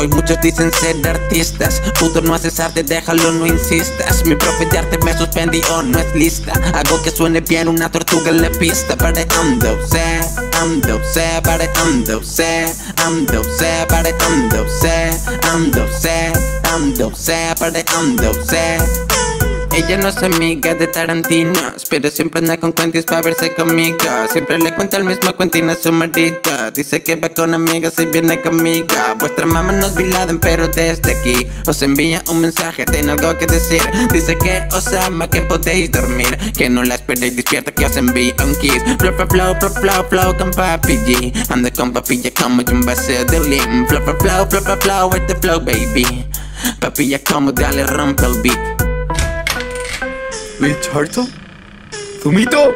Hoy muchos dicen ser artistas. Puto, no haces arte, déjalo, no insistas. Mi profe de arte me suspendió, no es lista. Hago que suene bien una tortuga en la pista. Pare ando, sé. Ella no es amiga de Tarantino, pero siempre anda con Quentin para verse conmigo. Siempre le cuenta el mismo Quentin a su marido. Dice que va con amigas y viene conmigo. Vuestra mamá nos violaron, pero desde aquí os envía un mensaje, tengo algo que decir. Dice que os ama, que podéis dormir, que no la esperéis despierta, que os envíe un kiss. Flow con Papi G. Anda con papilla como yo un vaso de lim. Flow, with the flow, baby. Papilla como, dale, rompe el beat. Lil Turtle, Zumito.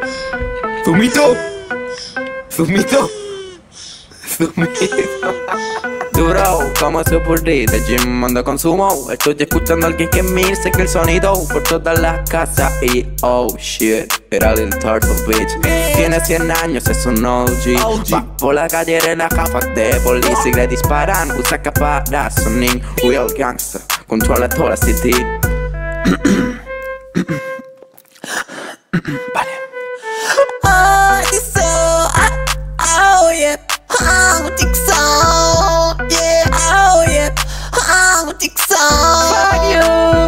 Durao, como se ocurrió, de gym ando con sumo. Estoy escuchando a alguien que me sé que el sonido por todas las casas. Y oh shit, era Lil Turtle, bitch. Tiene 100 años, es un OG. Va por la calle en la gafa de policía y le disparan, usa capa de soning. Real gangster, controla toda la city. Vale.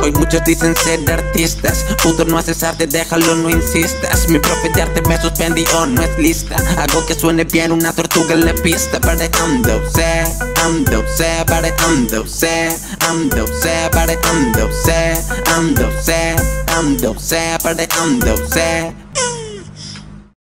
Hoy muchos dicen ser artistas. Puto, no haces arte, déjalo, no insistas. Mi profe de arte me suspendió, no es lista. Hago que suene bien una tortuga en la pista. Pare ando, sé.